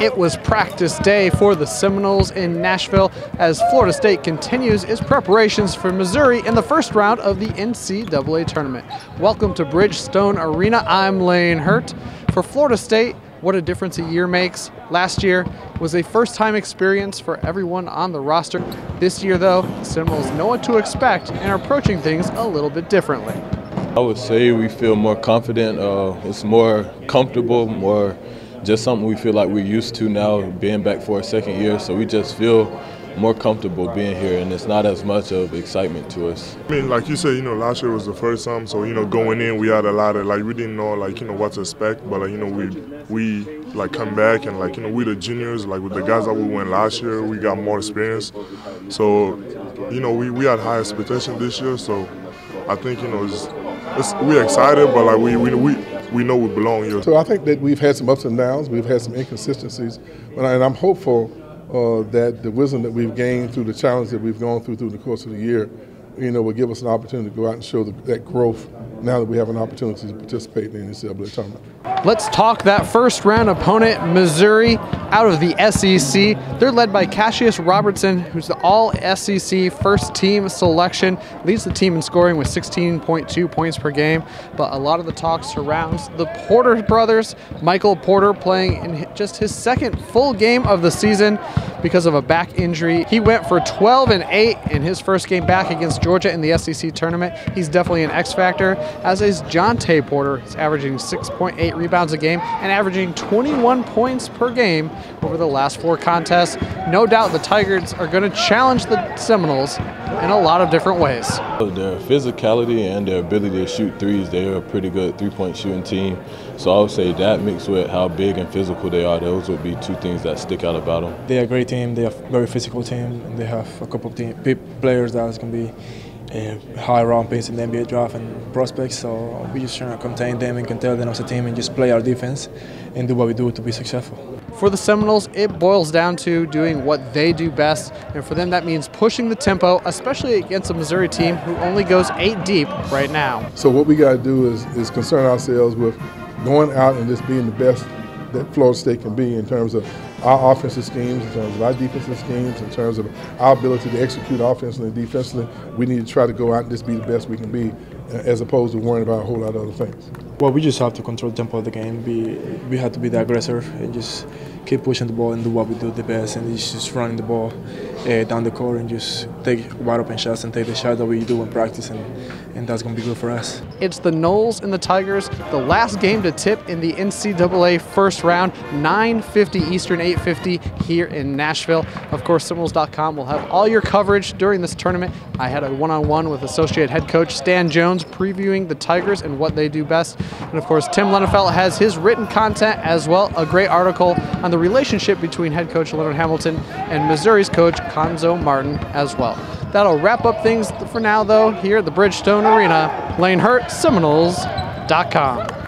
It was practice day for the Seminoles in Nashville as Florida State continues its preparations for Missouri in the first round of the NCAA tournament. Welcome to Bridgestone Arena. I'm Layne Herdt. For Florida State, what a difference a year makes. Last year was a first-time experience for everyone on the roster. This year, though, the Seminoles know what to expect and are approaching things a little bit differently. I would say we feel more confident. It's more comfortable, more just something we feel like we're used to now, being back for a second year, so we just feel more comfortable being here, and it's not as much of excitement to us. I mean, like you said, last year was the first time, so going in, we had a lot of we didn't know what to expect, but we come back and we the juniors, with the guys that we went last year, we got more experience, so we had high expectations this year, so I think we're excited, but we know we belong here. So I think that we've had some ups and downs, we've had some inconsistencies, and I'm hopeful that the wisdom that we've gained through the challenge that we've gone through the course of the year, will give us an opportunity to go out and show that growth now that we have an opportunity to participate in the NCAA tournament. Let's talk that first round opponent, Missouri, out of the SEC. They're led by Cassius Robertson, who's the all-SEC first team selection, leads the team in scoring with 16.2 points per game, but a lot of the talk surrounds the Porter brothers, Michael Porter playing in just his second full game of the season because of a back injury. He went for 12-8 in his first game back against Georgia in the SEC tournament. He's definitely an X factor, as is Jontay Porter. He's averaging 6.8 rebounds a game and averaging 21 points per game over the last four contests. No doubt the Tigers are going to challenge the Seminoles in a lot of different ways. Their physicality and their ability to shoot threes, they are a pretty good three-point shooting team. So I would say that mixed with how big and physical they are, those would be two things that stick out about them. They're a great team, they're a very physical team, and they have a couple of players that can be high round picks in the NBA draft and prospects, so we just trying to contain them and contain them as a team and just play our defense and do what we do to be successful. For the Seminoles, it boils down to doing what they do best, and for them that means pushing the tempo, especially against a Missouri team who only goes 8 deep right now. So what we got to do is concern ourselves with going out and just being the best that Florida State can be in terms of our offensive schemes, in terms of our defensive schemes, in terms of our ability to execute offensively and defensively. We need to try to go out and just be the best we can be, as opposed to worrying about a whole lot of other things. Well, we just have to control the tempo of the game. We have to be the aggressor and just keep pushing the ball and do what we do the best, and just running the ball down the court and just take wide open shots and take the shot that we do in practice, and that's going to be good for us. It's the Noles and the Tigers, the last game to tip in the NCAA first round, 9:50 Eastern, 8:50 here in Nashville. Of course, Seminoles.com will have all your coverage during this tournament. I had a one-on-one with associate head coach Stan Jones previewing the Tigers and what they do best. And of course, Tim Lenafelt has his written content as well, a great article on the relationship between head coach Leonard Hamilton and Missouri's coach Cuonzo Martin as well. That'll wrap up things for now, though, here at the Bridgestone Arena. Layne Herdt, Seminoles.com.